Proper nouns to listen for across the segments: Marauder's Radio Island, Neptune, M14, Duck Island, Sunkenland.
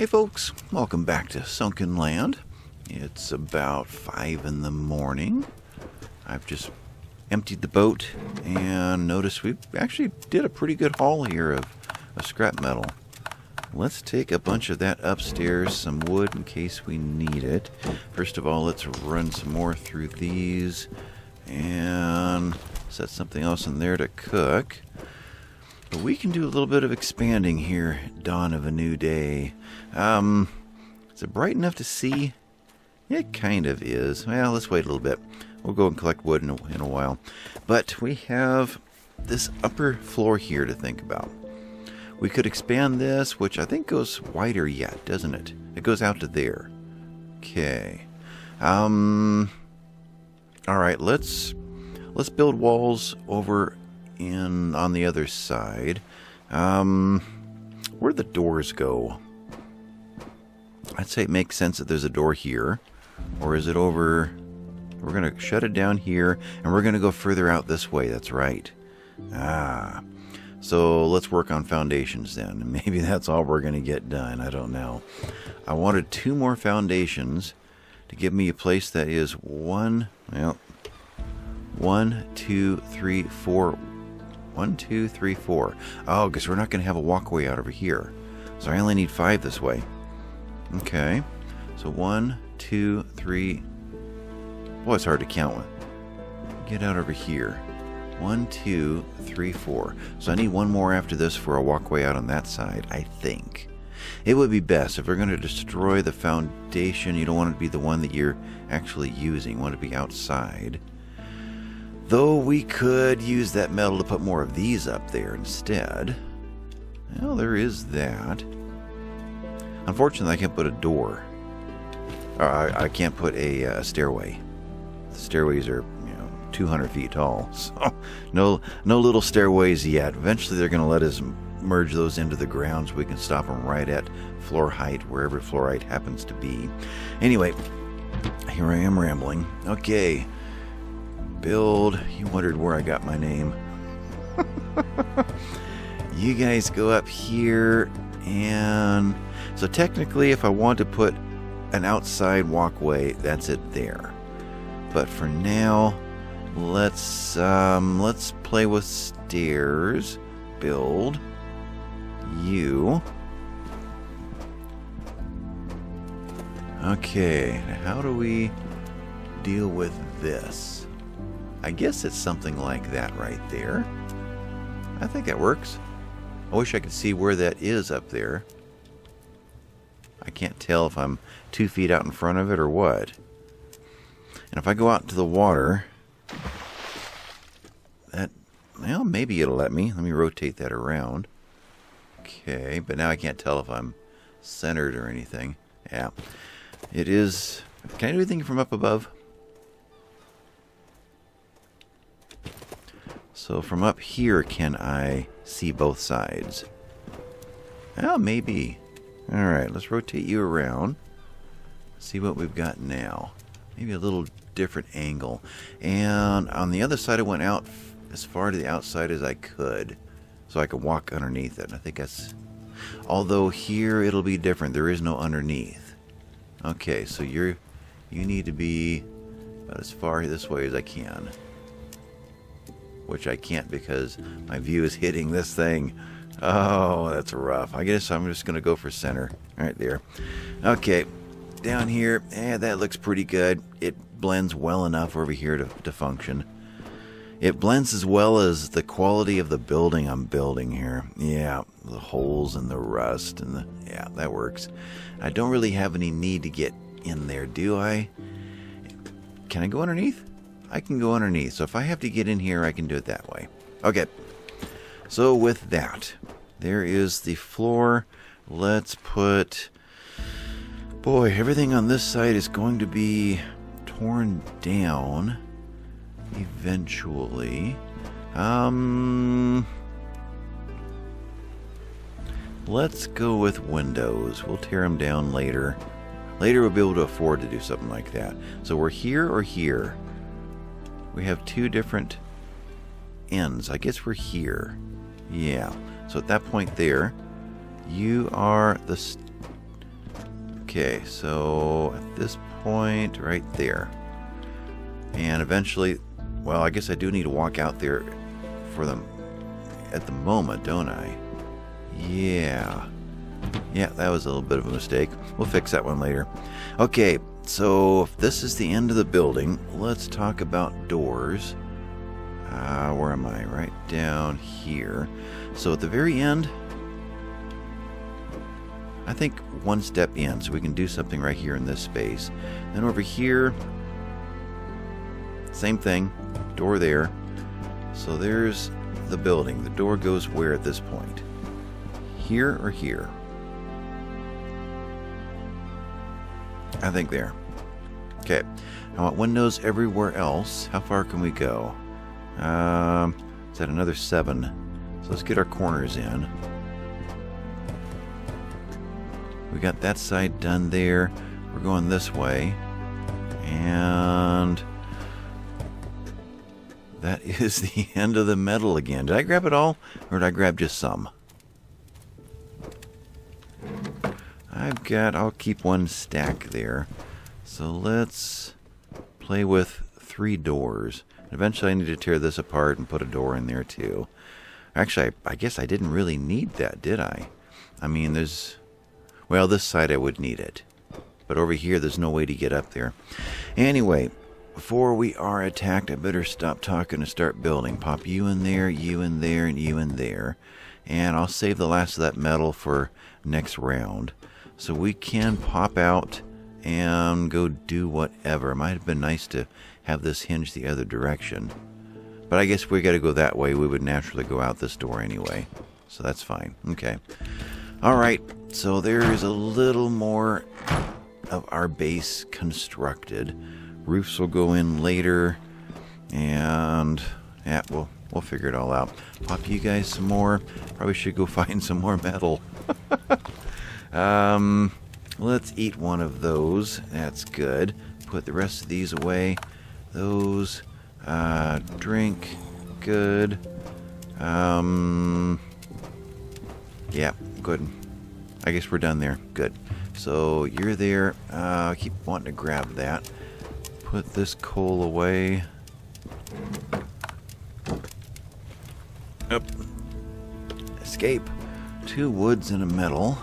Hey folks, welcome back to Sunkenland. It's about 5 in the morning. I've just emptied the boat and noticed we actually did a pretty good haul here of scrap metal. Let's take a bunch of that upstairs, some wood in case we need it. First of all, let's run some more through these and set something else in there to cook. But we can do a little bit of expanding here, dawn of a new day. Is it bright enough to see? It kind of is. Well, let's wait a little bit. We'll go and collect wood in a while. But we have this upper floor here to think about. We could expand this, which I think goes wider yet, doesn't it? It goes out to there. Okay. All right, let's build walls over in on the other side. Where do the doors go? I'd say it makes sense that there's a door here, or is it over? We're gonna shut it down here, and we're gonna go further out this way. That's right. Ah, so let's work on foundations then. Maybe that's all we're gonna get done. I don't know. I wanted 2 more foundations to give me a place that is 1, 2, 3, 4. 1, 2, 3, 4. Oh, because we're not going to have a walkway out over here. So I only need 5 this way. Okay. So 1, 2, 3. Boy, it's hard to count one. Get out over here. 1, 2, 3, 4. So I need 1 more after this for a walkway out on that side, I think. It would be best if we're going to destroy the foundation. You don't want it to be the one that you're actually using. You want it to be outside. Though we could use that metal to put more of these up there instead. Well, there is that. Unfortunately, I can't put a door. I can't put a stairway. The stairways are, 200 feet tall. So no little stairways yet. Eventually, they're going to let us merge those into the ground so we can stop them right at floor height, wherever floor height happens to be. Anyway, here I am rambling. Okay. Build. You wondered where I got my name. You guys go up here, and so technically if I want to put an outside walkway, that's it there. But for now, let's play with stairs. Build you. Okay, how do we deal with this? I guess it's something like that right there. I think that works. I wish I could see where that is up there. I can't tell if I'm 2 feet out in front of it or what. And if I go out to the water, that, well, maybe it'll let me. Let me rotate that around. Okay, but now I can't tell if I'm centered or anything. Yeah, it is. Can I do anything from up above? So from up here, can I see both sides? Well, maybe. All right, let's rotate you around. See what we've got now. Maybe a little different angle. And on the other side, I went out as far to the outside as I could, so I could walk underneath it. And I think that's... Although here, it'll be different. There is no underneath. Okay, so you need to be about as far this way as I can. Which I can't because my view is hitting this thing. Oh, that's rough. I guess I'm just going to go for center. Right there. Okay. Down here. That looks pretty good. It blends well enough over here to function. It blends as well as the quality of the building I'm building here. Yeah. The holes and the rust and the... Yeah, that works. I don't really have any need to get in there, do I? Can I go underneath? I can go underneath, so if I have to get in here, I can do it that way. Okay, so with that, there is the floor. Let's put... Boy, everything on this side is going to be torn down eventually. Let's go with windows. We'll tear them down later. Later we'll be able to afford to do something like that. So we're here or here? We have 2 different ends. I guess we're here. Yeah. So at that point there, you are the Okay, so at this point right there, and eventually, well, I guess I do need to walk out there for them at the moment, don't I? Yeah, that was a little bit of a mistake. We'll fix that one later. Okay, so if this is the end of the building, let's talk about doors. Where am I? Right down here. So at the very end, I think one step in, so we can do something right here in this space. Then over here, same thing, door there. So there's the building. The door goes where at this point? Here or here? I think there. Okay, I want windows everywhere else. How far can we go? Is that another 7? So let's get our corners in. We got that side done there. We're going this way. And that is the end of the metal again. Did I grab it all? Or did I grab just some? I'll keep one stack there. So let's play with 3 doors. Eventually I need to tear this apart and put a door in there too. Actually, I guess I didn't really need that, did I? I mean, there's... well, this side I would need it. But over here, there's no way to get up there. Anyway, before we are attacked, I better stop talking and start building. Pop you in there, you in there, and you in there. And I'll save the last of that metal for next round. So we can pop out and go do whatever. It might have been nice to have this hinge the other direction. But I guess we got to go that way. We would naturally go out this door anyway. So that's fine. Okay. Alright, so there is a little more of our base constructed. Roofs will go in later. And yeah, we'll figure it all out. Pop you guys some more. Probably should go find some more metal. Let's eat one of those. That's good. Put the rest of these away. Those, drink, good. Yeah, good. I guess we're done there. Good. So you're there. I keep wanting to grab that. Put this coal away. Up. Escape. 2 woods and a metal.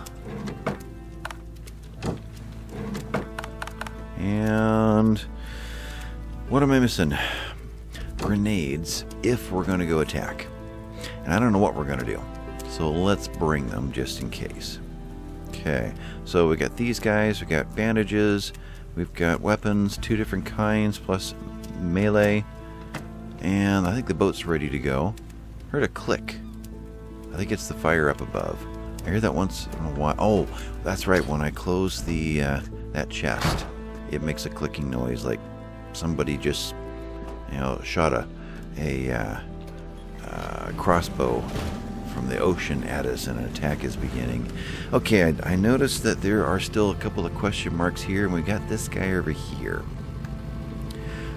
And what am I missing? Grenades, if we're going to go attack. And I don't know what we're going to do. So let's bring them just in case. Okay, so we got these guys, we got bandages, we've got weapons, 2 different kinds, plus melee. And I think the boat's ready to go. Heard a click. I think it's the fire up above. I hear that once in a while. Oh, that's right, when I close the that chest, it makes a clicking noise like somebody just, you know, shot a crossbow from the ocean at us and an attack is beginning. Okay, I noticed that there are still a couple of question marks here, and we got this guy over here.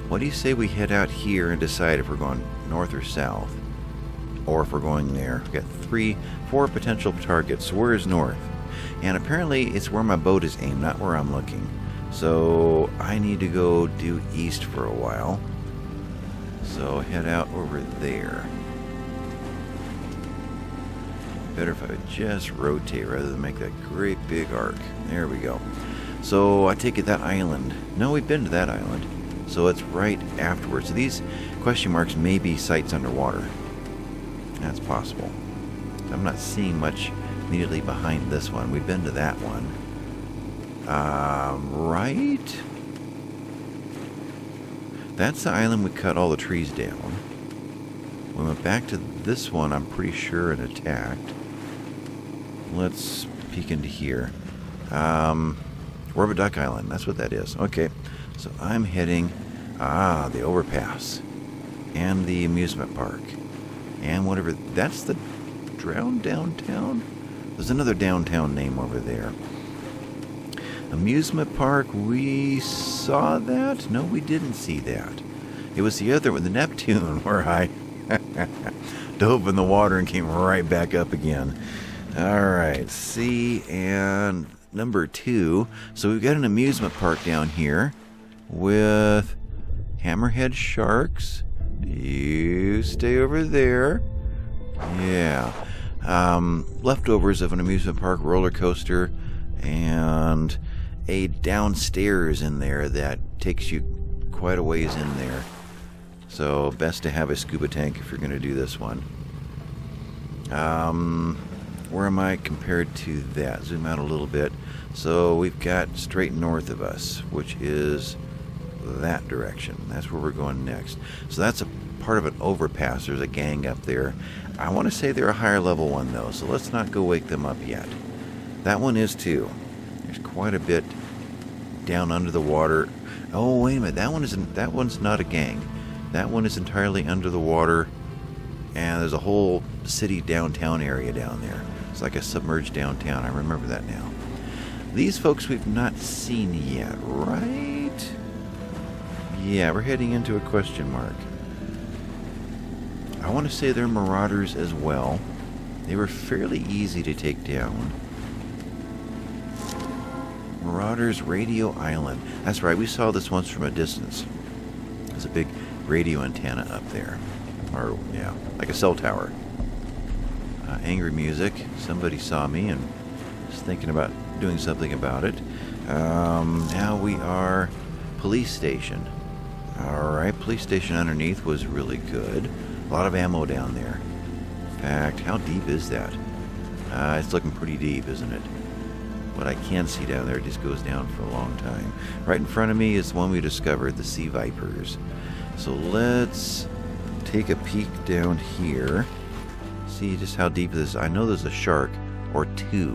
What do you say we head out here and decide if we're going north or south? Or if we're going there. We've got 4 potential targets. Where is north? And apparently it's where my boat is aimed, not where I'm looking. So I need to go due east for a while. So head out over there. Better if I just rotate rather than make that great big arc. There we go. So I take it that island. No, we've been to that island. So it's right afterwards. So these question marks may be sites underwater. That's possible. I'm not seeing much immediately behind this one. We've been to that one. Right? That's the island we cut all the trees down. We went back to this one, I'm pretty sure, and attacked. Let's peek into here. We're over Duck Island. That's what that is. Okay. So I'm heading... the overpass. And the amusement park. And whatever... that's the... Drown Downtown? There's another downtown name over there. Amusement park, we saw that? No, we didn't see that. It was the other one, the Neptune, where I dove in the water and came right back up again. Alright, sea and number 2. So we've got an amusement park down here with hammerhead sharks. You stay over there. Yeah. Leftovers of an amusement park roller coaster and a downstairs in there that takes you quite a ways in there. So best to have a scuba tank if you're going to do this one. Where am I compared to that? Zoom out a little bit. So we've got straight north of us, which is that direction. That's where we're going next. So that's a part of an overpass. There's a gang up there. I want to say they're a higher level one though, so let's not go wake them up yet. That one is too. There's quite a bit down under the water. Oh, wait a minute. That one's not a gang. That one is entirely under the water, and there's a whole city downtown area down there. It's like a submerged downtown. I remember that now. These folks we've not seen yet, right? Yeah, we're heading into a question mark. I want to say they're marauders as well. They were fairly easy to take down. Marauder's Radio Island. That's right, we saw this once from a distance. There's a big radio antenna up there. Or, yeah, like a cell tower. Angry music. Somebody saw me and was thinking about doing something about it. Now we are police station. Alright, police station underneath was really good. A lot of ammo down there. In fact, how deep is that? It's looking pretty deep, isn't it? What I can see down there, it just goes down for a long time. Right in front of me is the one we discovered, the Sea Vipers. So let's take a peek down here. See just how deep this is. I know there's a shark or two.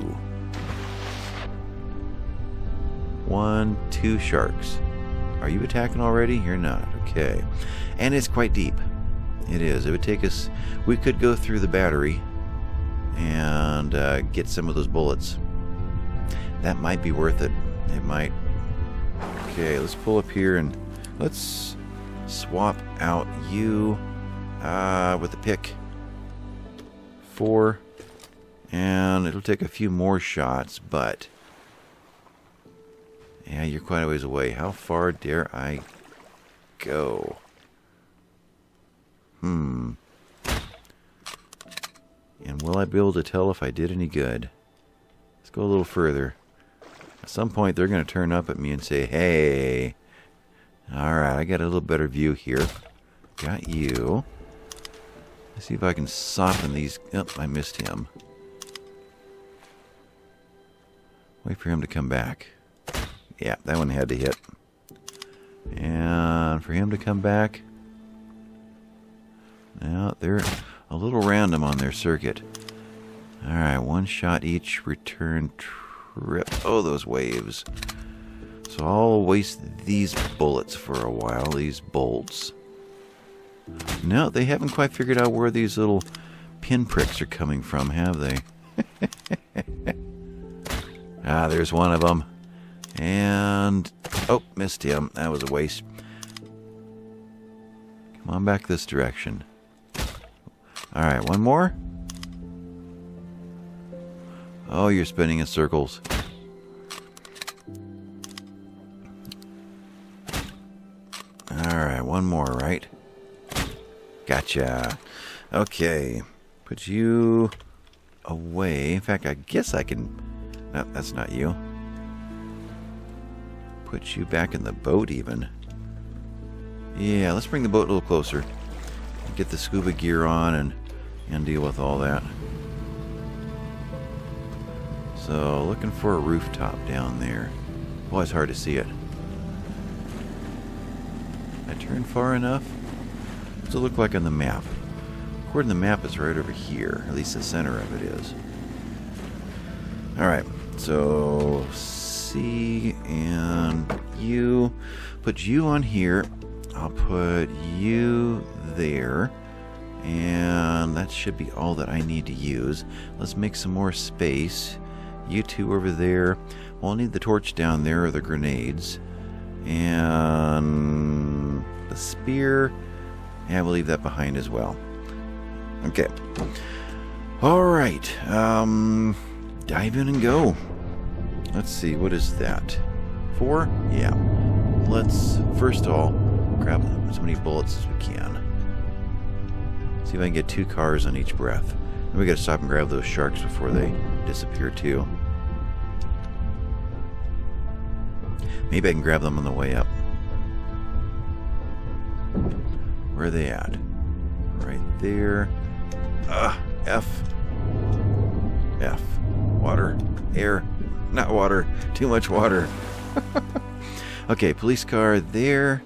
1, 2 sharks. Are you attacking already? You're not. Okay. And it's quite deep. It is. It would take us... We could go through the battery and get some of those bullets. That might be worth it. It might. Okay, let's pull up here and let's swap out you with the pick. 4. And it'll take a few more shots, but... Yeah, you're quite a ways away. How far dare I go? And will I be able to tell if I did any good? Let's go a little further. At some point, they're going to turn up at me and say, hey... Alright, I got a little better view here. Got you. Let's see if I can soften these. Oh, I missed him. Wait for him to come back. Yeah, that one had to hit. And for him to come back. Now, they're a little random on their circuit. Alright, 1 shot each, return trip. Oh, those waves. So I'll waste these bullets for a while, these bolts. No, they haven't quite figured out where these little pinpricks are coming from, have they? Ah, there's one of them. And... Oh, missed him. That was a waste. Come on back this direction. Alright, one more. Oh, you're spinning in circles. Alright, one more, right? Gotcha. Okay. Put you away. In fact, I guess I can... No, that's not you. Put you back in the boat, even. Yeah, let's bring the boat a little closer. Get the scuba gear on and deal with all that. So, looking for a rooftop down there. Boy, it's hard to see it. I turned far enough? What's it look like on the map? According to the map, it's right over here. At least the center of it is. Alright, so C and U. Put you on here. I'll put you there. And that should be all that I need to use. Let's make some more space. You two over there. Well, I'll need the torch down there or the grenades. And the spear, yeah, we'll leave that behind as well. Okay. All right. Dive in and go. Let's see, what is that? 4? Yeah. Let's, first of all, grab as many bullets as we can. See if I can get 2 cars on each breath. Then we gotta stop and grab those sharks before they disappear too. Maybe I can grab them on the way up. Where are they at? Right there. Ugh, F. F. Water. Air. Not water. Too much water. Okay, police car there.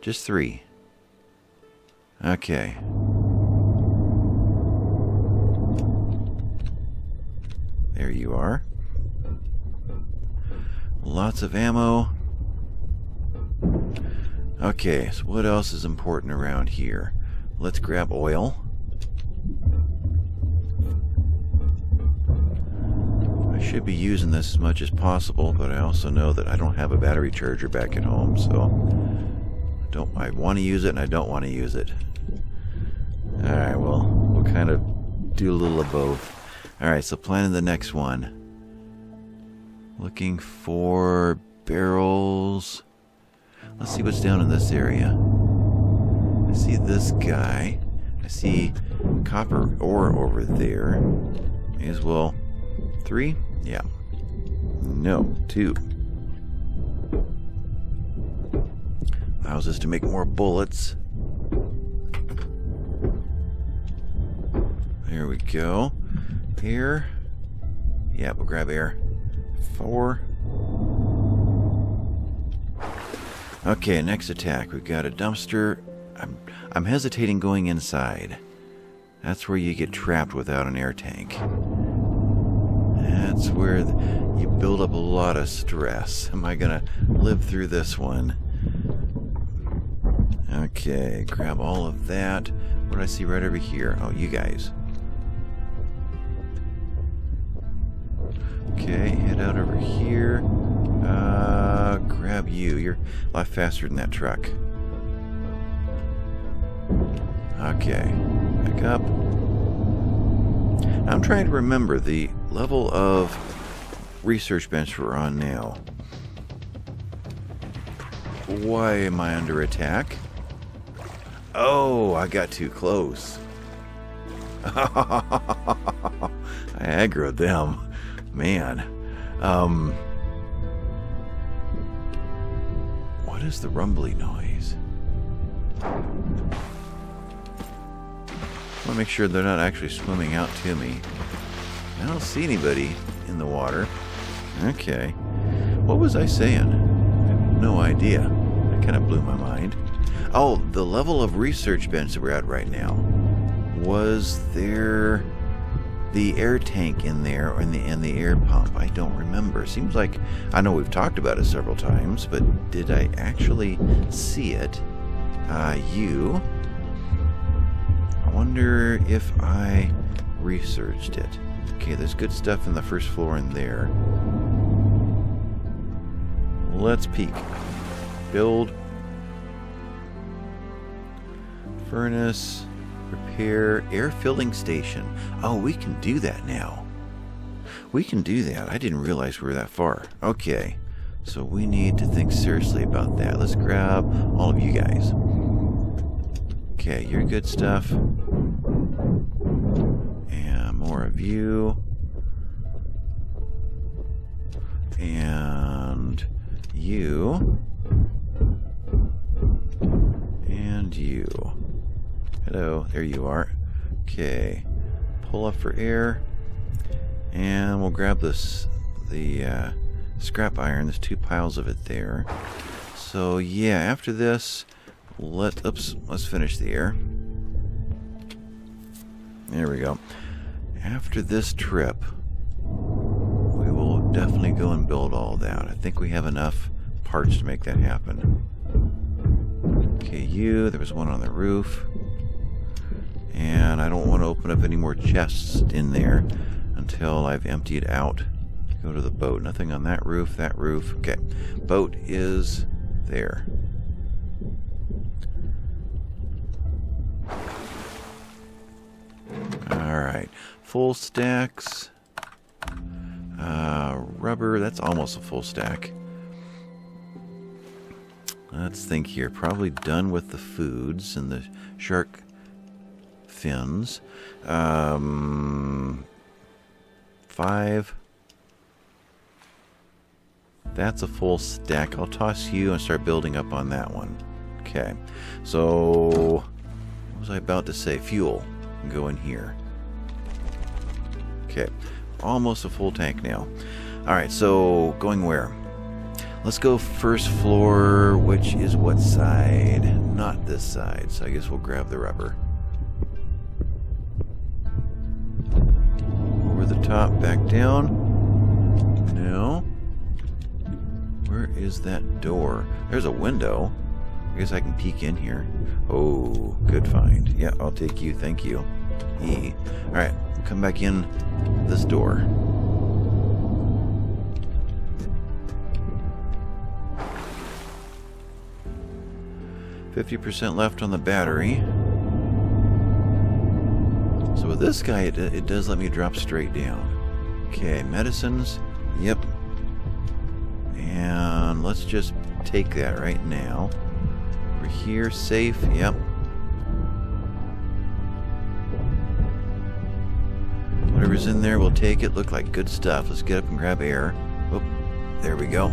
Just 3. Okay. There you are. Lots of ammo. Okay, so what else is important around here? Let's grab oil. I should be using this as much as possible, but I also know that I don't have a battery charger back at home, so I want to use it and I don't want to use it. Alright, well, we'll kind of do a little of both. Alright, so planning the next one. Looking for barrels. Let's see what's down in this area. I see this guy. I see copper ore over there. May as well. 3? Yeah. No, 2. Allows us to make more bullets. There we go. Here. Yeah, we'll grab air. 4. Okay, next attack. We've got a dumpster. I'm hesitating going inside. That's where you get trapped without an air tank. That's where you build up a lot of stress. Am I gonna live through this one? Okay, grab all of that. What do I see right over here? Oh, you guys. Okay, head out over here. Grab you. You're a lot faster than that truck. Okay, back up. I'm trying to remember the level of research bench we're on now. Why am I under attack? Oh, I got too close. I aggroed them. Man. What is the rumbly noise? I want to make sure they're not actually swimming out to me. I don't see anybody in the water. Okay. What was I saying? I have no idea. That kind of blew my mind. Oh, the level of research bench that we're at right now. Was there the air tank in there or in the air pump? I don't remember. Seems like, I know we've talked about it several times, but did I actually see it? You. I wonder if I researched it. Okay, there's good stuff in the first floor in there. Let's peek. Build. Furnace. Repair. Air filling station. Oh, we can do that now. We can do that. I didn't realize we were that far. Okay. So we need to think seriously about that. Let's grab all of you guys. Okay, you're good stuff. And more of you. And you. And you. Hello, there you are. Okay, pull up for air. And we'll grab this, the scrap iron. There's 2 piles of it there. So yeah, after this, let's finish the air. There we go. After this trip, we will definitely go and build all that. I think we have enough parts to make that happen. Okay, you. There was one on the roof. And I don't want to open up any more chests in there until I've emptied out. Go to the boat. Nothing on that roof. That roof. Okay. Boat is there. All right. Full stacks. Rubber, that's almost a full stack. Let's think here. Probably done with the foods and the shark fins. 5. That's a full stack. I'll toss you and start building up on that one. Okay. So, what was I about to say? Fuel. Go in here. Okay. Almost a full tank now. Alright, so going where? Let's go first floor, which is what side? Not this side, so I guess we'll grab the rubber. Over the top, back down. No. Where is that door? There's a window. I guess I can peek in here. Oh, good find. Yeah, I'll take you, thank you. E. Alright, come back in this door. $50% left on the battery. So with this guy, it does let me drop straight down. Okay, medicines. Yep. And let's just take that right now. Over here, safe. Yep. Whatever's in there, we'll take it. Look like good stuff. Let's get up and grab air. Oop, there we go.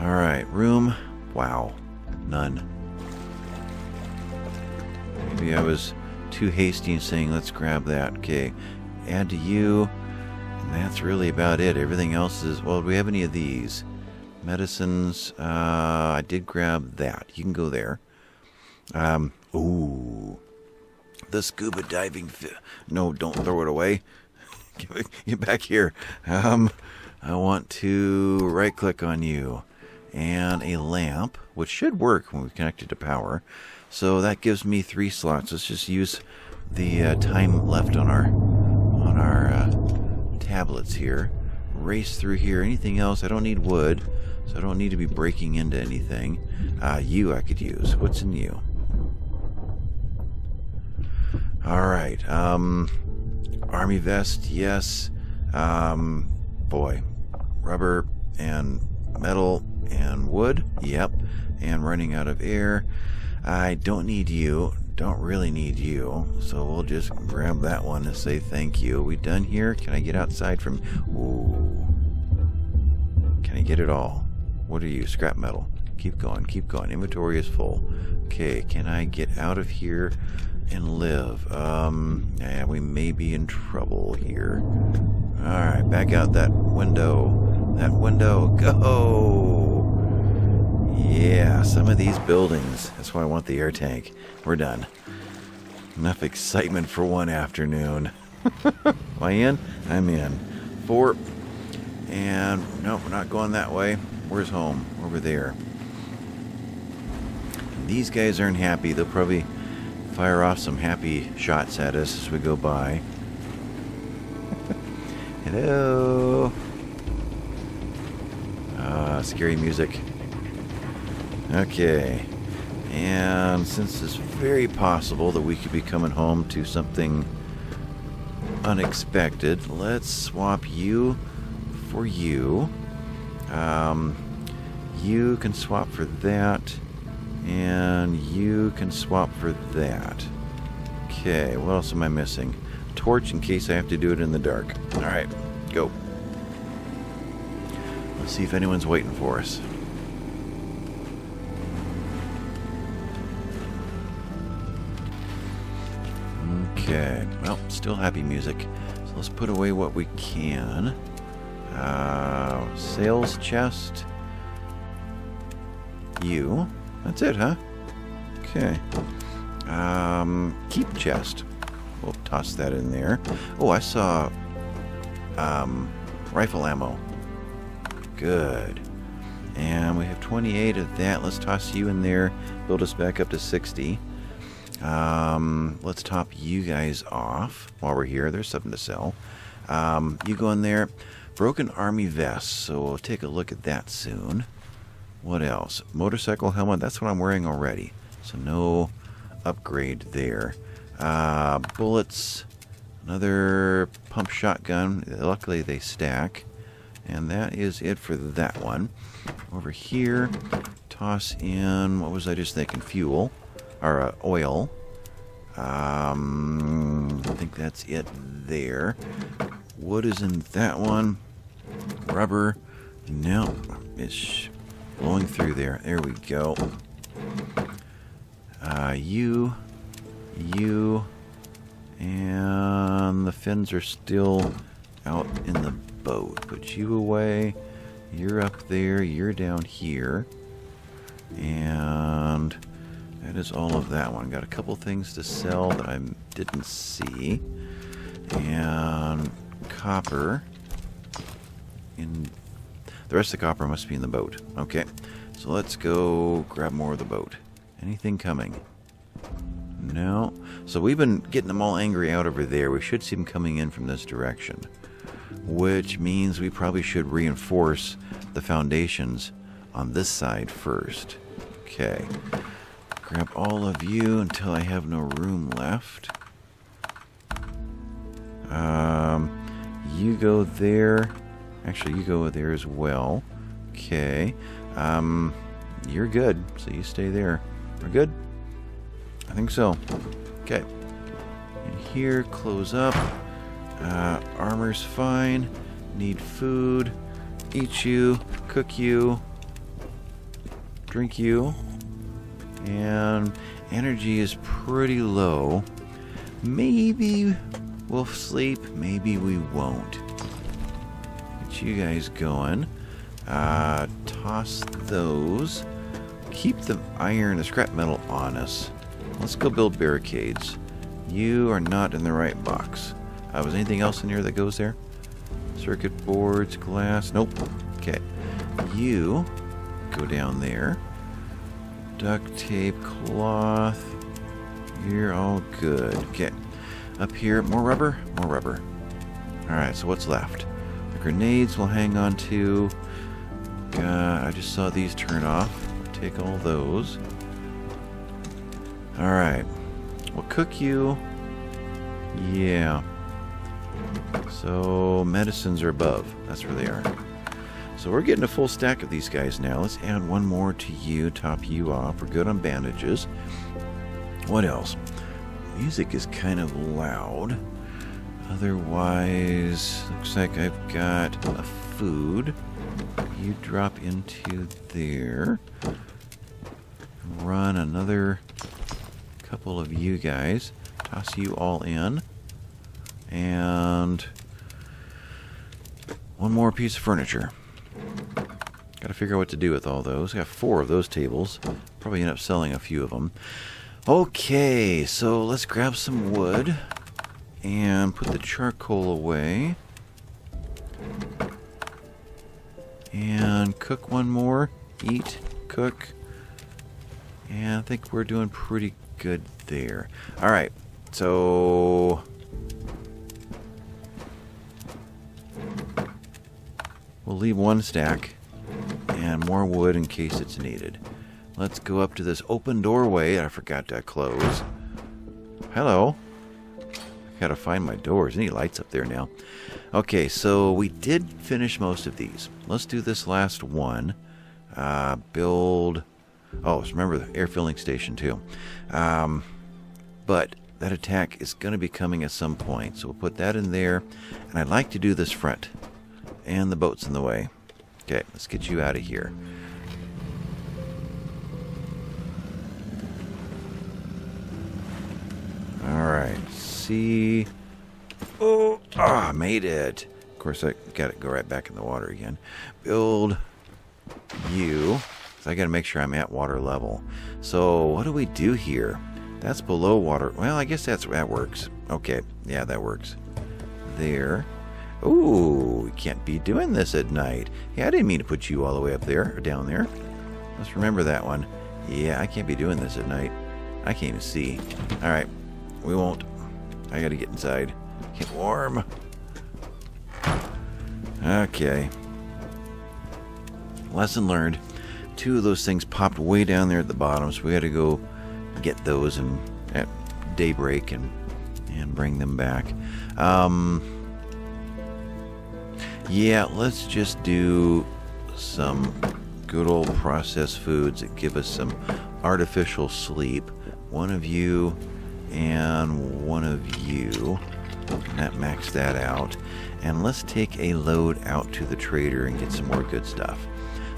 All right, room. Wow, none. Maybe I was too hasty in saying let's grab that. Okay, add to you. And that's really about it. Everything else is, well, do we have any of these? Medicines, I did grab that. You can go there. Ooh. The scuba diving, no, don't throw it away. Get back here. I want to right click on you. And a lamp, which should work when we connect it to power. So that gives me 3 slots. Let's just use the time left on our tablets here. Race through here. Anything else? I don't need wood, so I don't need to be breaking into anything. You I could use. What's in you? Alright. Army vest, yes. Boy. Rubber and metal and wood. Yep. And running out of air. I don't need you. Don't really need you. So we'll just grab that one and say thank you. Are we done here? Can I get outside from... Ooh. Can I get it all? What are you? Scrap metal. Keep going. Keep going. Inventory is full. Okay. Can I get out of here and live? Yeah, we may be in trouble here. Alright. Back out that window. That window, go! Yeah, some of these buildings. That's why I want the air tank. We're done. Enough excitement for one afternoon. Am I in? I'm in. 4. And no, we're not going that way. Where's home? Over there. These guys aren't happy. They'll probably fire off some happy shots at us as we go by. Hello. Scary music. Okay. And since it's very possible that we could be coming home to something unexpected, let's swap you for you. You can swap for that, and you can swap for that. Okay, what else am I missing? Torch in case I have to do it in the dark. Alright, go. Let's see if anyone's waiting for us. Okay. Well, still happy music. So let's put away what we can. Sales chest. You. That's it, huh? Okay. Keep chest. We'll toss that in there. Oh, I saw rifle ammo. Good. And we have 28 of that. Let's toss you in there. Build us back up to 60. Let's top you guys off while we're here. There's something to sell. You go in there. Broken army vest. So we'll take a look at that soon. What else? Motorcycle helmet. That's what I'm wearing already. So no upgrade there. Bullets, another pump shotgun. Luckily they stack. And that is it for that one. Over here, toss in, what was I just thinking? Fuel, or oil. I think that's it there. Wood is in that one. Rubber. No, it's blowing through there. There we go. You, and the fins are still out in the boat. Put you away. You're up there. You're down here. And that is all of that one. Got a couple things to sell that I didn't see. And copper. In the rest of the copper must be in the boat. Okay. So let's go grab more of the boat. Anything coming? No. So we've been getting them all angry out over there. We should see them coming in from this direction. Which means we probably should reinforce the foundations on this side first. Okay. Grab all of you until I have no room left. You go there. Actually, you go there as well. Okay. You're good, so you stay there. We're good? I think so. Okay. And here, close up. Armor's fine. Need food. Eat you. Cook you. Drink you. And energy is pretty low. Maybe we'll sleep. Maybe we won't. Get you guys going. Toss those. Keep the iron, the scrap metal on us. Let's go build barricades. You are not in the right box. Was anything else in here that goes there? Circuit boards, glass. Nope. Okay. You go down there. Duct tape, cloth. You're all good. Okay. Up here, more rubber. More rubber. Alright, so what's left? The grenades we'll hang on to. I just saw these turn off. Take all those. Alright. We'll cook you. Yeah. So, medicines are above. That's where they are. So we're getting a full stack of these guys now. Let's add one more to you, top you off. We're good on bandages. What else? Music is kind of loud. Otherwise, looks like I've got a food. You drop into there. Run another couple of you guys. Toss you all in. And one more piece of furniture. Gotta figure out what to do with all those. I got 4 of those tables. Probably end up selling a few of them. Okay, so let's grab some wood and put the charcoal away. And cook one more. Eat, cook. And I think we're doing pretty good there. Alright, so we'll leave one stack and more wood in case it's needed. Let's go up to this open doorway. I forgot to close. Hello. I gotta find my doors. Any lights up there now? Okay, so we did finish most of these. Let's do this last one. Build. Oh, remember the air filling station too. But that attack is going to be coming at some point. So we'll put that in there. And I'd like to do this front. And the boat's in the way. Okay, let's get you out of here. Alright, see. Oh, ah, made it. Of course, I gotta go right back in the water again. Build you. So I gotta make sure I'm at water level. So, what do we do here? That's below water. Well, I guess that works. Okay, yeah, that works. There. Ooh, we can't be doing this at night. Yeah, I didn't mean to put you all the way up there, or down there. Let's remember that one. Yeah, I can't be doing this at night. I can't even see. Alright, we won't. I gotta get inside. Get warm. Okay. Lesson learned. 2 of those things popped way down there at the bottom, so we had to go get those and daybreak and bring them back. Yeah, let's just do some good old processed foods that give us some artificial sleep. One of you and one of you. That maxed that out. And let's take a load out to the trader and get some more good stuff.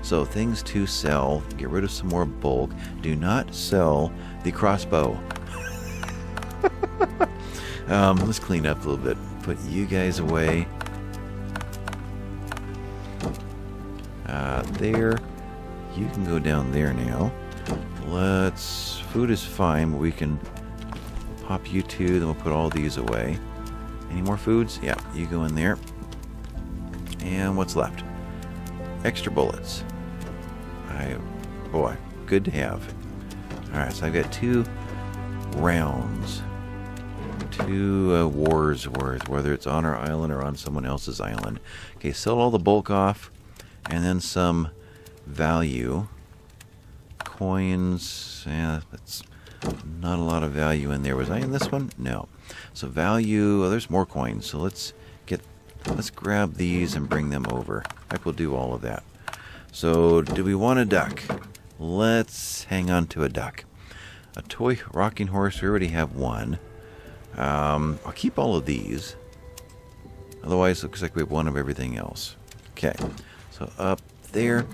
So things to sell, get rid of some more bulk. Do not sell the crossbow. Let's clean up a little bit. Put you guys away. There. You can go down there now. Let's... Food is fine, but we can pop you two. Then we'll put all these away. Any more foods? Yeah, you go in there. And what's left? Extra bullets. Boy, good to have. Alright, so I've got 2 rounds. 2 wars worth, whether it's on our island or on someone else's island. Okay, sell all the bulk off. And then some value. Coins. Yeah, that's not a lot of value in there. Was I in this one? No. So value, oh, there's more coins, so let's grab these and bring them over. In fact, we'll do all of that. So do we want a duck? Let's hang on to a duck. A toy rocking horse, we already have one. I'll keep all of these. Otherwise, it looks like we have one of everything else. Okay, so up there.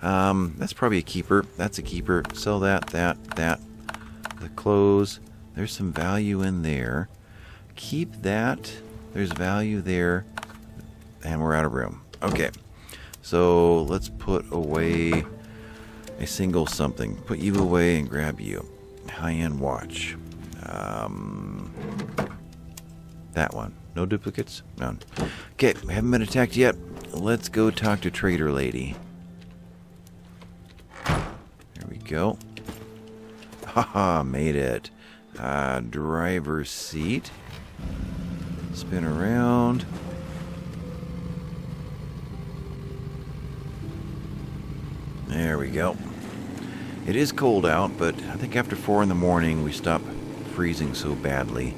That's probably a keeper. That's a keeper. Sell that, that. The clothes. There's some value in there. Keep that. There's value there. And we're out of room. Okay. So let's put away a single something. Put you away and grab you. High-end watch. That one. No duplicates? None. Okay. We haven't been attacked yet. Let's go talk to Trader Lady. There we go. Haha, made it. Driver's seat. Spin around. There we go. It is cold out, but I think after 4 in the morning we stop freezing so badly.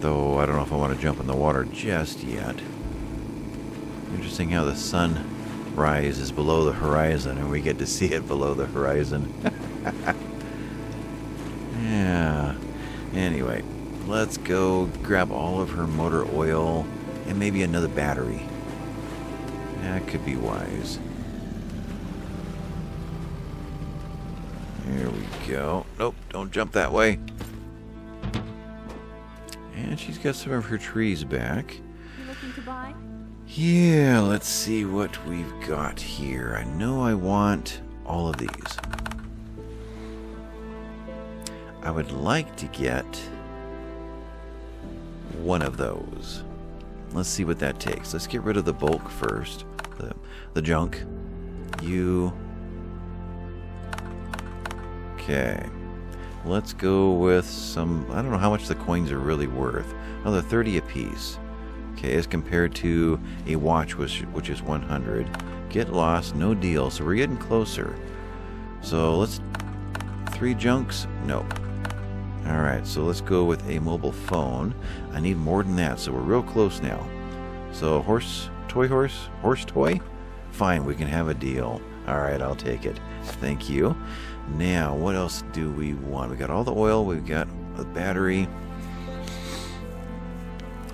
Though I don't know if I want to jump in the water just yet. Interesting how the sunrise is below the horizon and we get to see it below the horizon. Yeah. Anyway, let's go grab all of her motor oil and maybe another battery. That could be wise. There we go. Nope, don't jump that way. And she's got some of her trees back. You looking to buy? Yeah, let's see what we've got here. I know I want all of these. I would like to get one of those. Let's see what that takes. Let's get rid of the bulk first. The junk. You. Okay. Let's go with some... I don't know how much the coins are really worth. Oh, they're 30 apiece. Okay, as compared to a watch, which is 100. Get lost, no deal. So we're getting closer. So let's... 3 junks? No. Alright, so let's go with a mobile phone. I need more than that, so we're real close now. So horse toy? Fine, we can have a deal. Alright, I'll take it. Thank you. Now, what else do we want? We got all the oil, we've got the battery.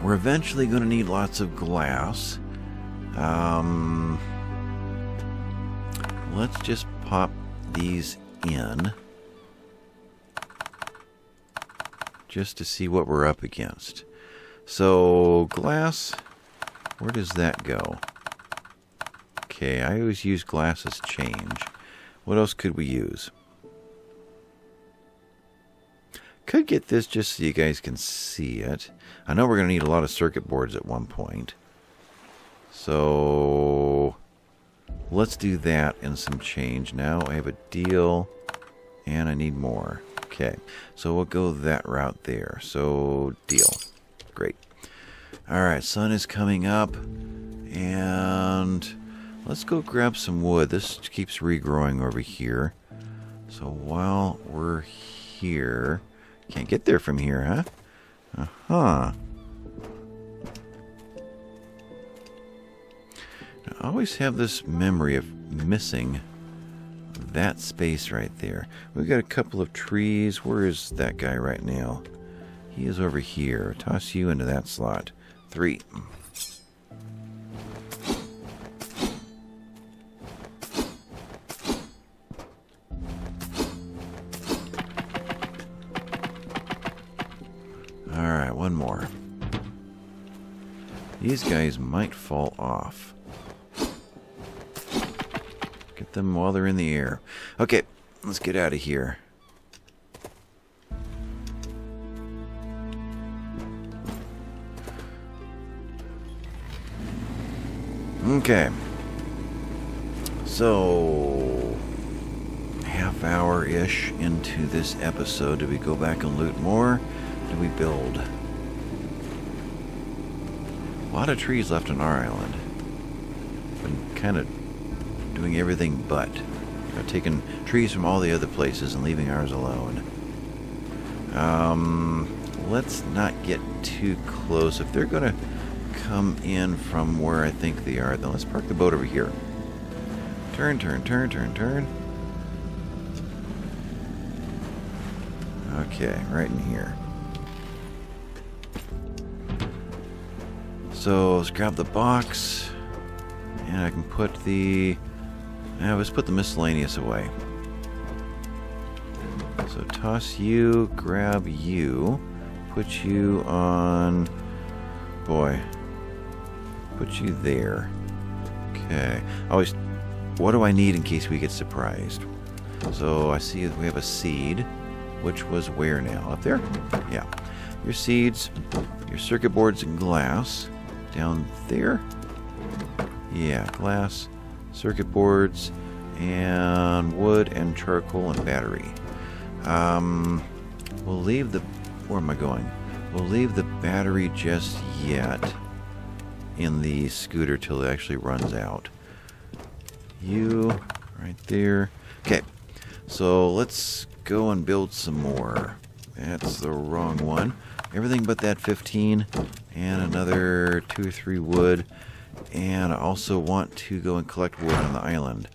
We're eventually going to need lots of glass. Let's just pop these in. Just to see what we're up against. So, glass, where does that go? Okay, I always use glass as change. What else could we use? Could get this just so you guys can see it. I know we're going to need a lot of circuit boards at one point. So, let's do that and some change. Now I have a deal and I need more. Okay, so we'll go that route there. So, deal. Great. Alright, sun is coming up. And let's go grab some wood. This keeps regrowing over here. So while we're here, Can't get there from here, huh? Uh-huh. I always have this memory of missing that space right there. We've got a couple of trees. Where is that guy right now? He is over here. Toss you into that slot. 3. Alright, one more. These guys might fall off. Get them while they're in the air. Okay, let's get out of here. Okay. So, half hour-ish into this episode. Do we go back and loot more? Do we build? A lot of trees left on our island. Been kind of doing everything but. I've taken trees from all the other places and leaving ours alone. Let's not get too close. If they're gonna come in from where I think they are, then let's park the boat over here. Turn, turn, turn, turn, turn. Okay, right in here. So let's grab the box, and I can put the... let's put the miscellaneous away. So toss you, grab you, put you on... boy. Put you there. Okay. Always, what do I need in case we get surprised? So I see we have a seed, which was where now? Up there? Yeah. Your seeds, your circuit boards and glass. Down there? Yeah, glass, circuit boards, and wood and charcoal and battery. We'll leave the... where am I going? We'll leave the battery just yet in the scooter till it actually runs out. You, right there. Okay, so let's go and build some more. That's the wrong one. Everything but that 15, and another 2 or 3 wood. And I also want to go and collect wood on the island.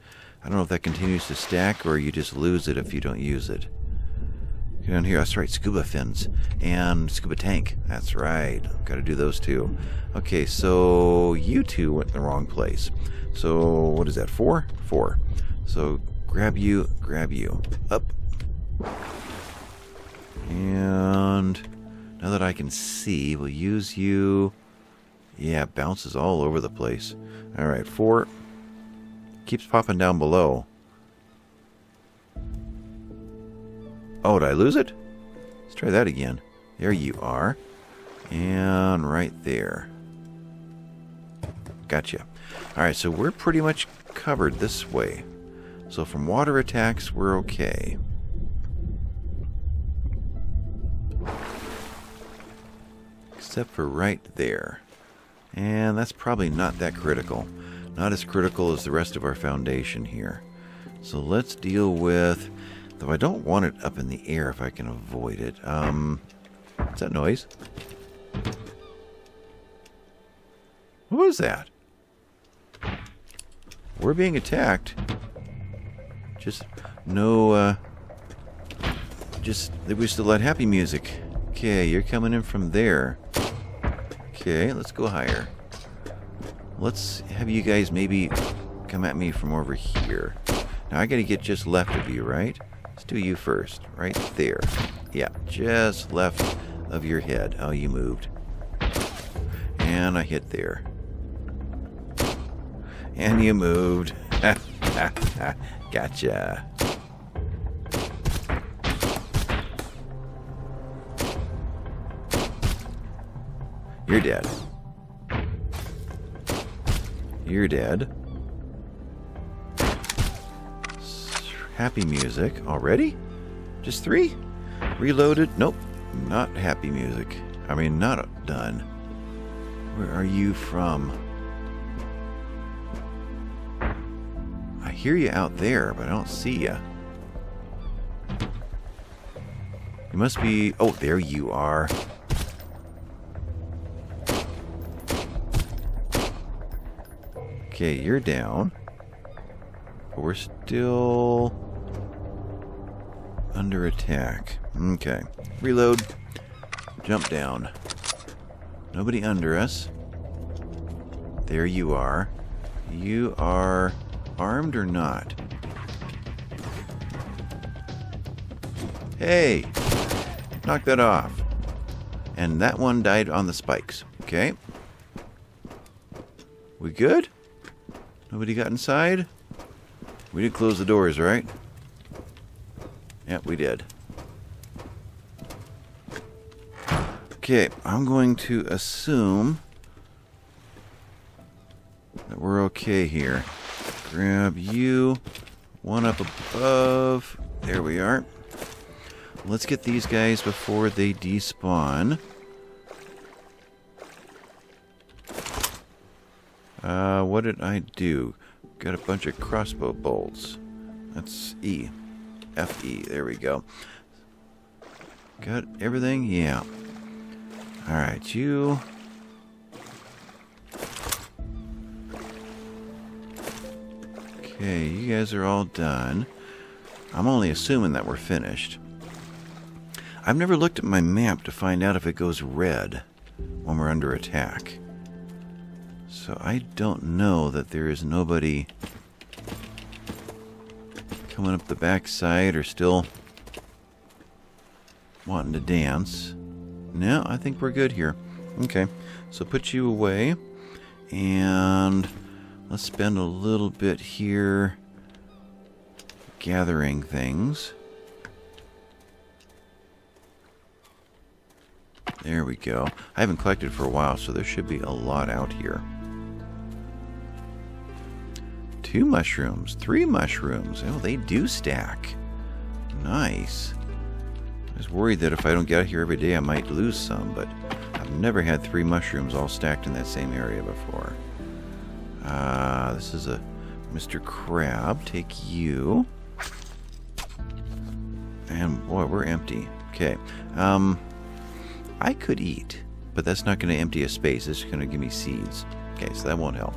I don't know if that continues to stack or you just lose it if you don't use it. Get down here. That's right, scuba fins and scuba tank. That's right. Got to do those two. Okay, so you two went in the wrong place. So what is that? 4? 4. So grab you, grab you. Up. And now that I can see, we'll use you. Yeah, it bounces all over the place. All right, 4. Keeps popping down below. Oh, did I lose it? Let's try that again. There you are. And right there. Gotcha. Alright, so we're pretty much covered this way. So from water attacks, we're okay. Except for right there. And that's probably not that critical. Not as critical as the rest of our foundation here. So let's deal with... though I don't want it up in the air if I can avoid it. What's that noise? What was that? We're being attacked. Just no. Just they wish to let happy music. Okay, you're coming in from there. Okay, let's go higher. Let's have you guys maybe come at me from over here. Now I gotta get just left of you, right? Let's do you first. Right there. Yeah, just left of your head. Oh, you moved. And I hit there. And you moved. Gotcha. You're dead. You're dead. Happy music already? Just 3? Reloaded? Nope. Not happy music. I mean, not done. Where are you from? I hear you out there, but I don't see you. You must be... Oh, there you are. Okay, you're down. But we're still... under attack. Okay. Reload. Jump down. Nobody under us. There you are. You are armed or not? Hey! Knock that off. And that one died on the spikes. Okay. We good? Nobody got inside? We did close the doors, right? Yep, we did. Okay, I'm going to assume that we're okay here. Grab you. One up above. There we are. Let's get these guys before they despawn. What did I do? Got a bunch of crossbow bolts. That's E. F-E. There we go. Got everything? Yeah. Alright, you... Okay, you guys are all done. I'm only assuming that we're finished. I've never looked at my map to find out if it goes red when we're under attack. So I don't know that there is nobody coming up the backside or still wanting to dance. No, I think we're good here. Okay, so put you away. And let's spend a little bit here gathering things. There we go. I haven't collected for a while, so there should be a lot out here. 2 mushrooms, 3 mushrooms. Oh, they do stack. Nice. I was worried that if I don't get out here every day, I might lose some, but I've never had 3 mushrooms all stacked in that same area before. This is a Mr. Crab. Take you. And, boy, we're empty. Okay. I could eat, but that's not going to empty a space. It's going to give me seeds. Okay, so that won't help.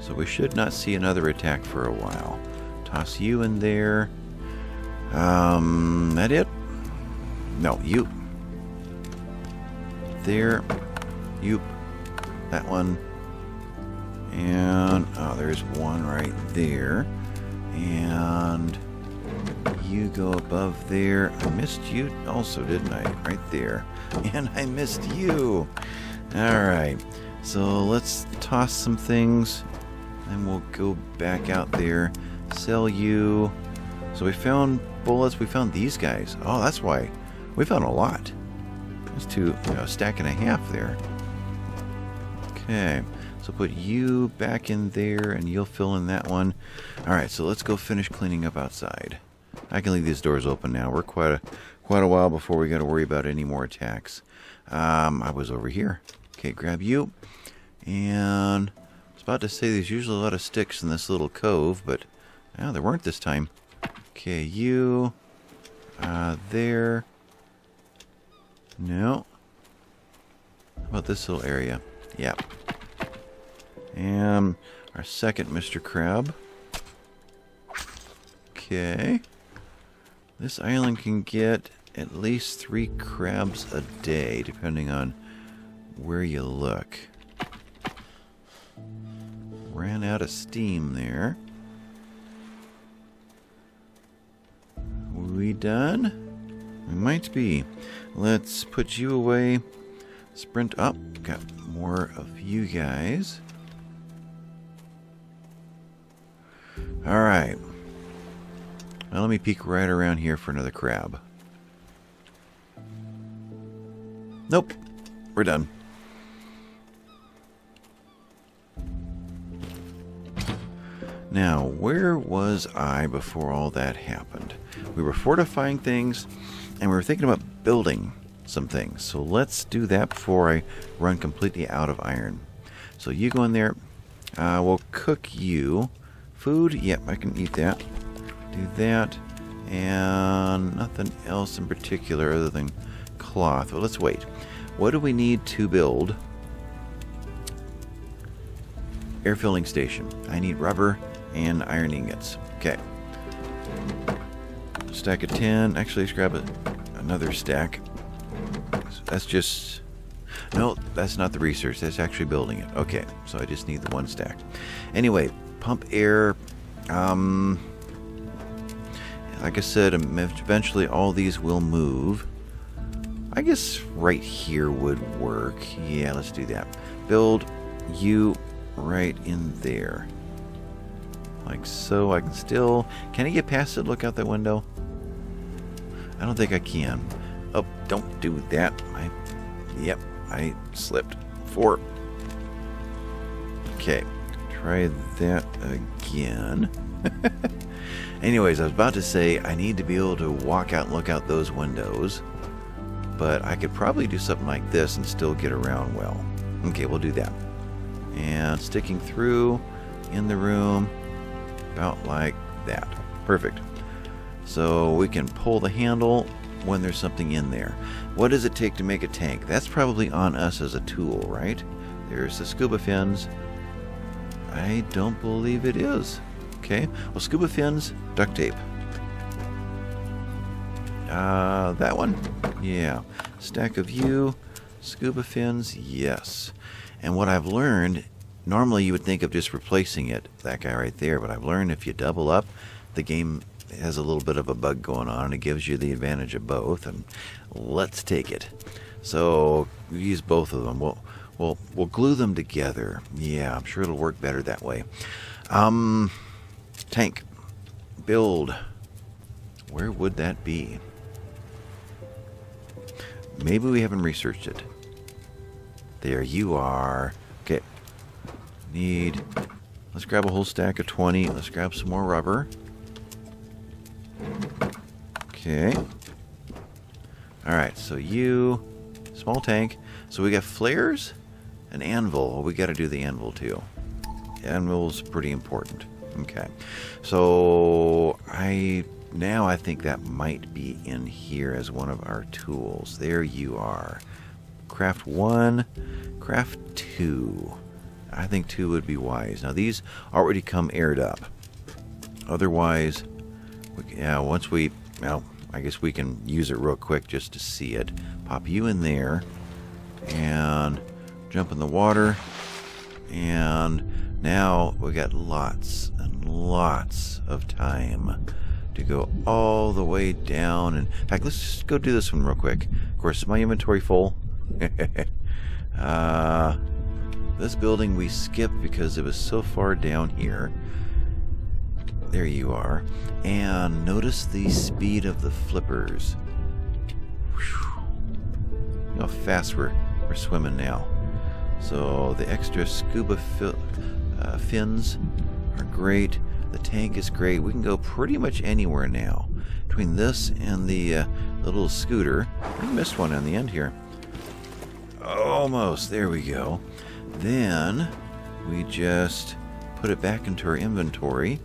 So we should not see another attack for a while. Toss you in there. That it? No, you. There. You. That one. And, oh, there's one right there. And... you go above there. I missed you also, didn't I? Right there. And I missed you. Alright. So let's toss some things. And we'll go back out there. Sell you. So we found bullets. We found these guys. Oh, that's why. We found a lot. That's 2 stack and a half there. Okay. So put you back in there and you'll fill in that one. Alright, so let's go finish cleaning up outside. I can leave these doors open now. We're quite a while before we got to worry about any more attacks. I was over here. Okay, grab you. And I was about to say there's usually a lot of sticks in this little cove, but no, there weren't this time. Okay, you. There. No. How about this little area? Yeah. And our second Mr. Crab. Okay. This island can get at least 3 crabs a day, depending on where you look. Ran out of steam there. We done? We might be. Let's put you away. Sprint up. Got more of you guys. Alright. Now let me peek right around here for another crab. Nope. We're done. Now, where was I before all that happened? We were fortifying things, and we were thinking about building some things. So let's do that before I run completely out of iron. So you go in there. We'll cook you. Food? Yep, I can eat that. do that, and nothing else in particular other than cloth. Well, let's wait. What do we need to build? Air filling station. I need rubber and iron ingots. Okay. Stack of 10. Actually, let's grab another stack. So that's just... No, that's not the research. That's actually building it. Okay, so I just need the one stack. Anyway, pump air. Like I said, eventually all these will move. I guess right here would work. Yeah, let's do that. Build you right in there. Like so. I can still... Can I get past it? Look out that window? I don't think I can. Oh, don't do that. Yep, I slipped. 4. Okay. Try that again. Anyways, I was about to say I need to be able to walk out and look out those windows. But I could probably do something like this and still get around well. Okay, we'll do that. And sticking through in the room about like that. Perfect. So we can pull the handle when there's something in there. What does it take to make a tank? That's probably on us as a tool, right? There's the scuba fins. I don't believe it is. Okay. Well, scuba fins, duct tape. That one? Yeah. Stack of you, scuba fins, yes. And what I've learned, normally you would think of just replacing it, that guy right there, but I've learned if you double up, the game has a little bit of a bug going on, and it gives you the advantage of both, and let's take it. So, use both of them. We'll glue them together. Yeah, I'm sure it'll work better that way. Tank. Build. Where would that be? Maybe we haven't researched it. There you are. Okay. Need... Let's grab a whole stack of 20. Let's grab some more rubber. Okay. Alright, so you... Small tank. So we got flares? An anvil. Well, we gotta do the anvil too. Anvil's pretty important. Okay. So... Now I think that might be in here as one of our tools. There you are. Craft 1, craft 2. I think 2 would be wise. Now these already come aired up. Otherwise, well, I guess we can use it real quick just to see it. Pop you in there and jump in the water. And now we got lots and lots of time to go all the way down. And in fact, let's just go do this one real quick. Of course, is my inventory full? This building we skipped because it was so far down here. There you are. And notice the speed of the flippers. Whew. You know how fast we're swimming now. So the extra scuba fins are great. The tank is great. We can go pretty much anywhere now. Between this and the little scooter. I missed one on the end here. Almost. There we go. Then we just put it back into our inventory.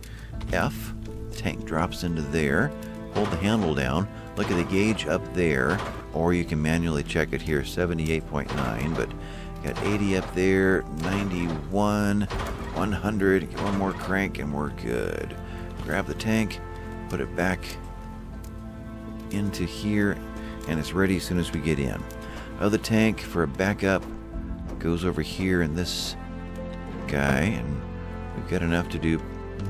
F. Tank drops into there. Hold the handle down. Look at the gauge up there. Or you can manually check it here. 78.9. But got 80 up there. 91. 100, get one more crank and we're good. Grab the tank, put it back into here, and it's ready as soon as we get in. Other tank for a backup goes over here in this guy, and we've got enough to do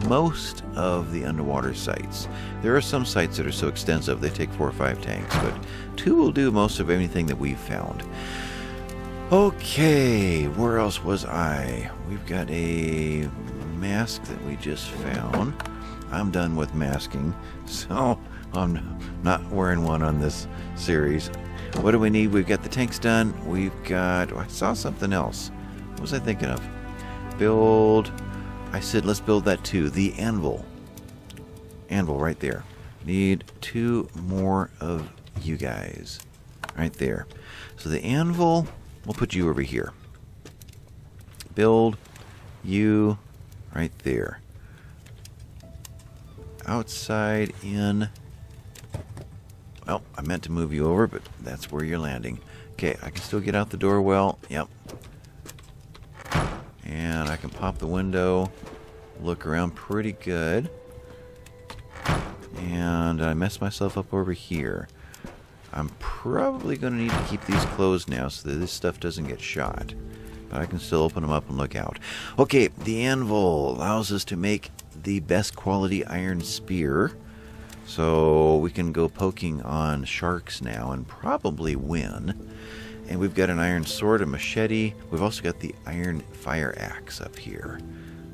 most of the underwater sites. There are some sites that are so extensive they take 4 or 5 tanks, but 2 will do most of anything that we've found. Okay, where else was I? We've got a mask that we just found. I'm done with masking, so I'm not wearing one on this series. What do we need? We've got the tanks done. We've got... I saw something else. What was I thinking of? Build... I said let's build that too. The anvil. Anvil right there. Need 2 more of you guys. Right there. So the anvil... We'll put you over here. Build you right there. outside, in. Well, I meant to move you over, but that's where you're landing. Okay, I can still get out the door well. Yep. And I can pop the window, look around pretty good. And I messed myself up over here. I'm probably going to need to keep these closed now so that this stuff doesn't get shot. But I can still open them up and look out. Okay, the anvil allows us to make the best quality iron spear. So we can go poking on sharks now and probably win. And we've got an iron sword, a machete. We've also got the iron fire axe up here.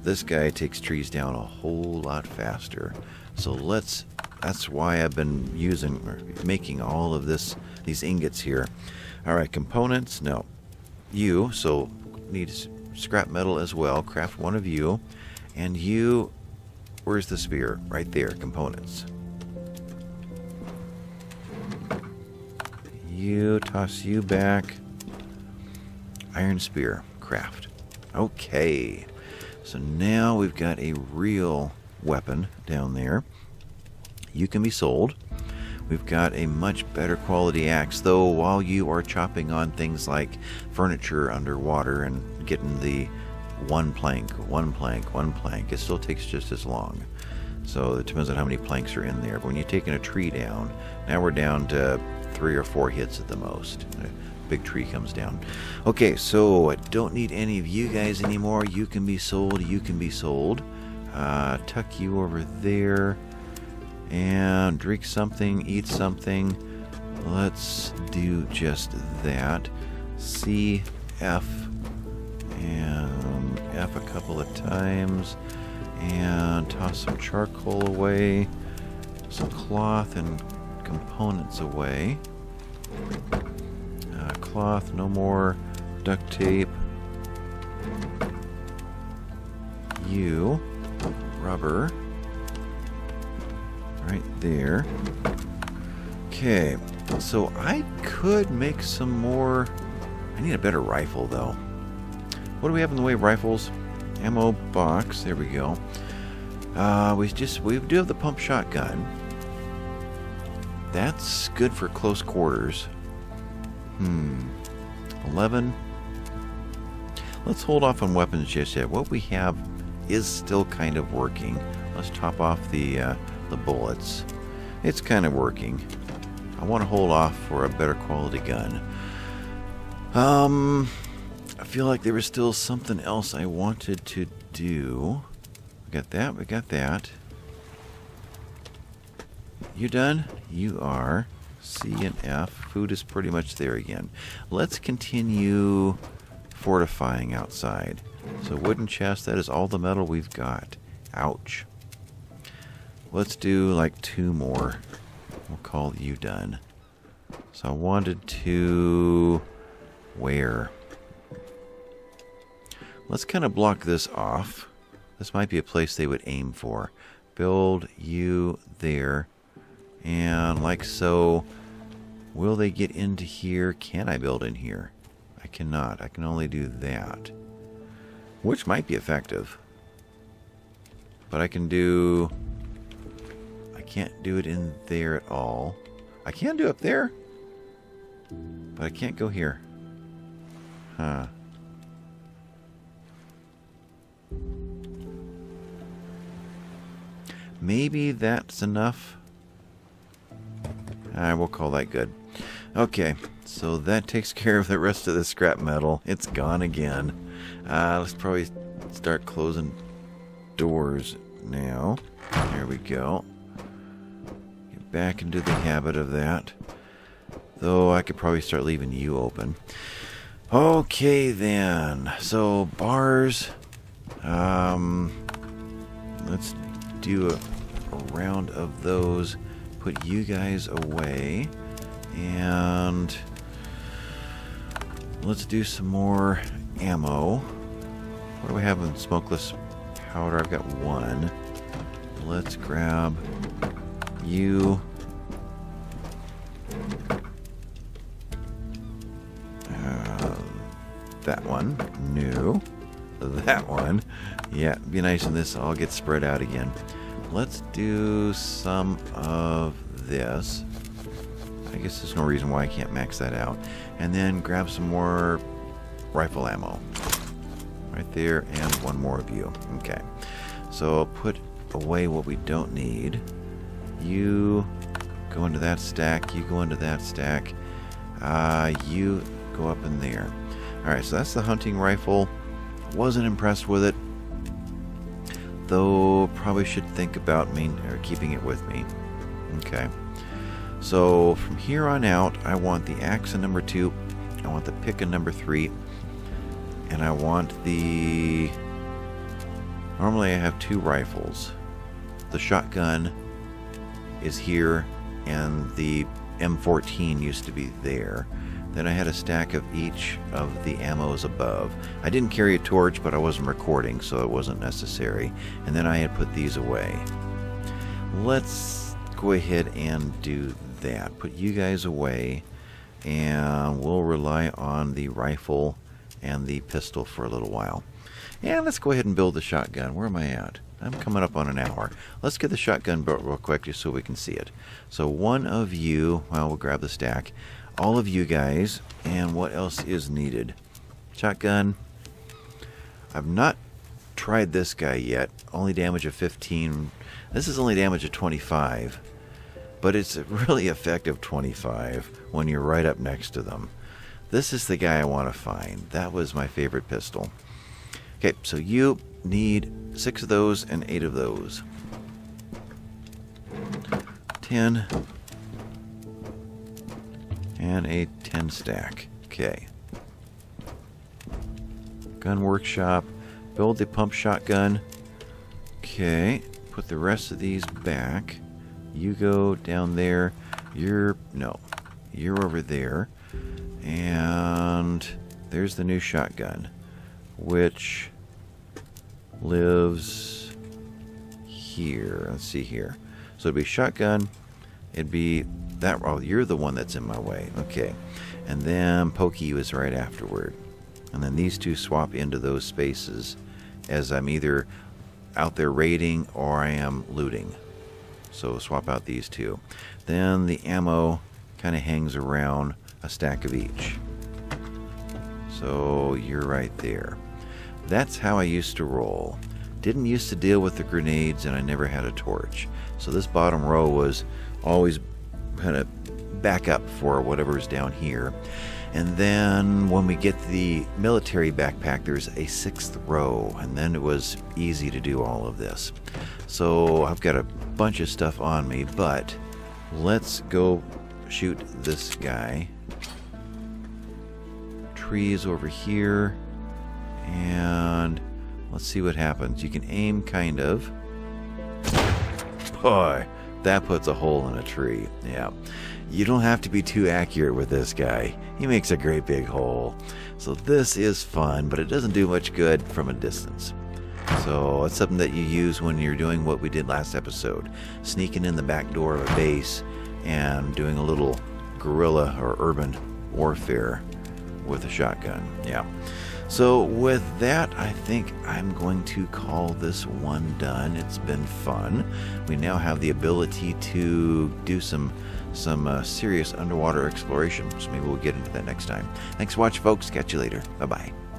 This guy takes trees down a whole lot faster. So let's, that's why I've been using, or making all of this, these ingots here. All right, components, no. You, so need scrap metal as well. Craft one of you. And you, where's the spear? Right there, components. You, toss you back. Iron spear, craft. Okay. So now we've got a real weapon down there. You can be sold. We've got a much better quality axe, though while you are chopping on things like furniture underwater and getting the one plank, one plank, one plank, it still takes just as long. So it depends on how many planks are in there. But when you're taking a tree down, now we're down to 3 or 4 hits at the most. A big tree comes down. Okay, so I don't need any of you guys anymore. You can be sold. You can be sold. Tuck you over there. And drink something, eat something. Let's do just that. C, F, and F a couple of times. And toss some charcoal away, some cloth and components away. Cloth, no more. Duct tape. You. Rubber. Right there. Okay, so I could make some more. I need a better rifle though. What do we have in the way of rifles? Ammo box, there we go. We do have the pump shotgun. That's good for close quarters. 11. Let's hold off on weapons just yet. What we have is still kind of working. Let's top off the bullets. It's kind of working. I want to hold off for a better quality gun. I feel like there was still something else I wanted to do. We got that, we got that. You done? You are. C and F. Food is pretty much there again. Let's continue fortifying outside. So wooden chest, that is all the metal we've got. Ouch. Let's do like 2 more. We'll call you done. So I wanted to... where? Let's kind of block this off. This might be a place they would aim for. Build you there. And like so. Will they get into here? Can I build in here? I cannot. I can only do that. Which might be effective. But I can do... I can't do it in there at all. I can do up there. But I can't go here. Huh. Maybe that's enough. I will call that good. Okay, so that takes care of the rest of the scrap metal. It's gone again. Let's probably start closing doors now. There we go. Get back into the habit of that. Though I could probably start leaving you open. Okay then. So bars. Let's do a round of those. Put you guys away. And let's do some more ammo. What do we have in smokeless powder? I've got 1. Let's grab you. That one. New. That one. Yeah, it'd be nice when this all gets spread out again. let's do some of this. I guess there's no reason why I can't max that out. And then grab some more rifle ammo. Right there, and one more of you. Okay. So I'll put away what we don't need. You go into that stack. You go into that stack. You go up in there. Alright, so that's the hunting rifle. Wasn't impressed with it. Though, probably should think about keeping it with me. Okay. So, from here on out, I want the axe in number 2. I want the pick in number 3. And I want the... Normally I have 2 rifles. The shotgun is here, and the M14 used to be there. Then I had a stack of each of the ammos above. I didn't carry a torch, but I wasn't recording, so it wasn't necessary. And then I had put these away. Let's go ahead and do that. Put you guys away, and we'll rely on the rifle and the pistol for a little while. Yeah, let's go ahead and build the shotgun. Where am I at? I'm coming up on an hour. Let's get the shotgun built real quick just so we can see it. So one of you, well, we'll grab the stack. All of you guys, and what else is needed? Shotgun. I've not tried this guy yet. Only damage of 15. This is only damage of 25. But it's a really effective 25 when you're right up next to them. This is the guy I want to find. That was my favorite pistol. Okay, so you need 6 of those and 8 of those. 10. And a 10 stack. Okay. Gun workshop. Build the pump shotgun. Okay. Put the rest of these back. You go down there. You're over there. And there's the new shotgun, which lives here. Let's see here. So it'd be shotgun, it'd be that. Oh, you're the one that's in my way. Okay. And then Pokey is right afterward. And then these two swap into those spaces as I'm either out there raiding or I am looting. So swap out these two. Then the ammo kind of hangs around a stack of each. So you're right there. That's how I used to roll. Didn't used to deal with the grenades, and I never had a torch. So this bottom row was always kind of back up for whatever's down here. And then when we get the military backpack, there's a 6th row, and then it was easy to do all of this. So I've got a bunch of stuff on me, but let's go shoot this guy. Trees over here, and let's see what happens. You can aim, kind of. Boy, that puts a hole in a tree. Yeah, you don't have to be too accurate with this guy. He makes a great big hole. So this is fun, but it doesn't do much good from a distance. So it's something that you use when you're doing what we did last episode, sneaking in the back door of a base and doing a little guerrilla or urban warfare with a shotgun. Yeah. So with that, I think I'm going to call this one done. It's been fun. We now have the ability to do some serious underwater exploration. So maybe we'll get into that next time. Thanks for watching, folks. Catch you later. Bye-bye.